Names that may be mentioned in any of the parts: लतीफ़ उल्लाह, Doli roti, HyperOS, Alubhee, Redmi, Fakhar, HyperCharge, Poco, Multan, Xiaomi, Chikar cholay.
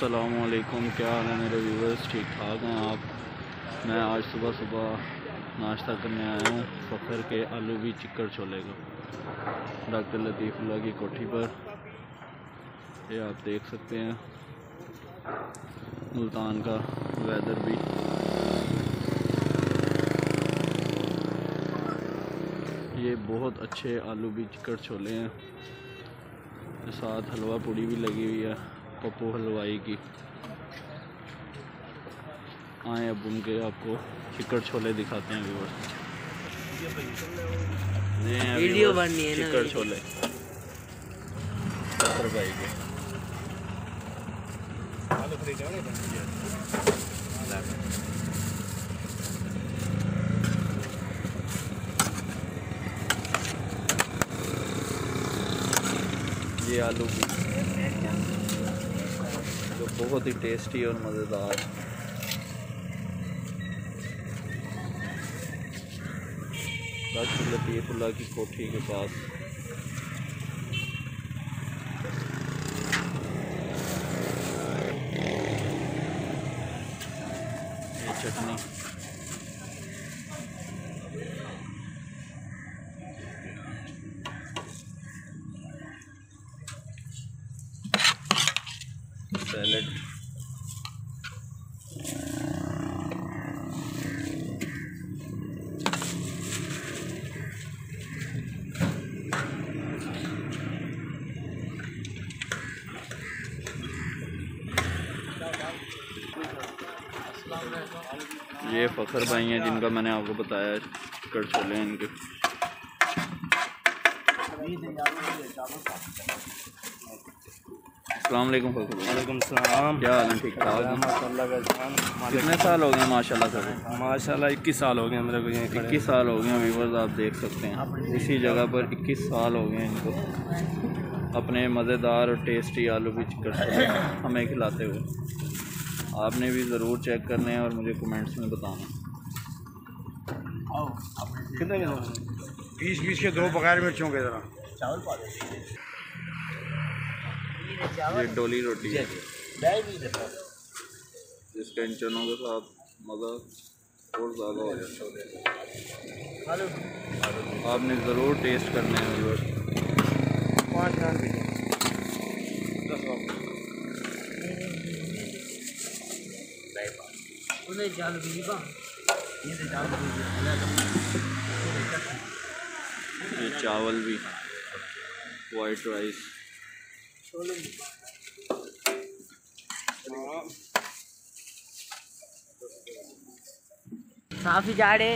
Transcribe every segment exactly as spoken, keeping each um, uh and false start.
अस्सलामुअलैकुम, क्या हाल है मेरे व्यूवर्स, ठीक ठाक हैं आप। मैं आज सुबह सुबह नाश्ता करने आया हूँ फखर के आलू भी चिक्कर छोले का, डॉक्टर लतीफ़ उल्लाह की कोठी पर। ये आप देख सकते हैं मुल्तान का वेदर भी। ये बहुत अच्छे आलू भी चिक्कर छोले हैं, साथ हलवा पूड़ी भी लगी हुई है पप्पू हलवाई की। आए अब उनके आपको चिकड़ छोले दिखाते हैं व्यूअर्स। वीडियो बननी है चिकड़ छोले भाई के। ये आलू जो बहुत ही टेस्टी और मज़ेदार। डॉक्टर लतीफ़ उल्लाह की कोठी के पास ये चटनी, सैलेड, ये फखर भाई हैं जिनका मैंने आपको बताया चिकड़ छोले हैं इनके। अस्सलामुअलैकुम फखर भाई। वालेकुम सलाम, क्या हाल है, ठीक ठाक हैं माशाल्लाह का एहसान। कितने साल हो गए माशाल्लाह सर? माशाल्लाह इक्कीस साल हो गए मेरे को, ये इक्कीस साल हो गए व्यूअर्स। आप देख सकते हैं इसी जगह पर इक्कीस साल हो गए इनको अपने मज़ेदार और टेस्टी आलू भी चिकड़ छोले हमें खिलाते हुए। आपने भी ज़रूर चेक करने हैं और मुझे कमेंट्स में बताना। कितने बीस बीस के दो बगैर मिर्चों के ज़रा चावल पा दे। ये डोली रोटी है जिसका इन चनों के साथ मज़ा और ज़्यादा हो जाता है। आपने ज़रूर टेस्ट करने हैं व्यूअर्स। पाँच नान भी ये चावल भी, वाइट राइस, साफ़ी जाड़े।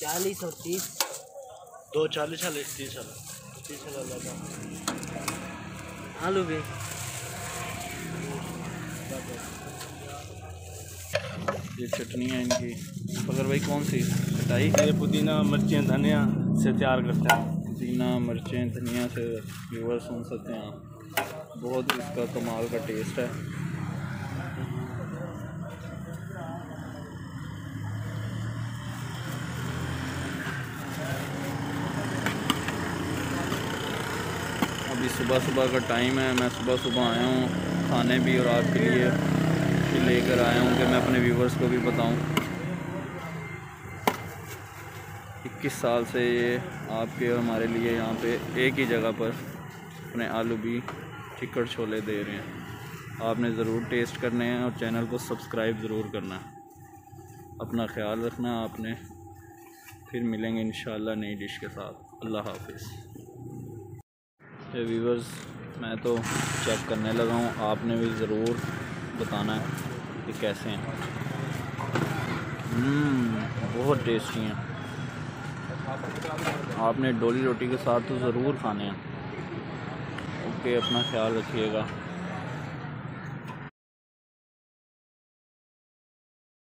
चालीस और तीस, दो चालीस चालीस तीस तीस आलू भी। ये चटनी है इनकी फखर भाई, कौन सी खटाई? ये पुदीना मिर्चें धनिया से तैयार करते हैं। पुदीना मिर्चें धनिया से व्यूअर सुन सकते हैं आप, बहुत इसका कमाल का टेस्ट है। अभी सुबह सुबह का टाइम है, मैं सुबह सुबह आया हूँ खाने भी और आपके लिए भी लेकर आया हूँ कि मैं अपने व्यूवर्स को भी बताऊँ। इक्कीस साल से ये आपके और हमारे लिए यहाँ पे एक ही जगह पर अपने आलू भी चिकड़ छोले दे रहे हैं। आपने ज़रूर टेस्ट करने हैं और चैनल को सब्सक्राइब ज़रूर करना है। अपना ख्याल रखना आपने, फिर मिलेंगे इंशाल्लाह नई डिश के साथ। अल्लाह हाफिज़। ये व्यूवर्स मैं तो चेक करने लगा हूँ, आपने भी ज़रूर बताना है कि कैसे हैं। हम्म बहुत टेस्टी हैं, आपने डोली रोटी के साथ तो ज़रूर खाने हैं। ओके, अपना ख्याल रखिएगा।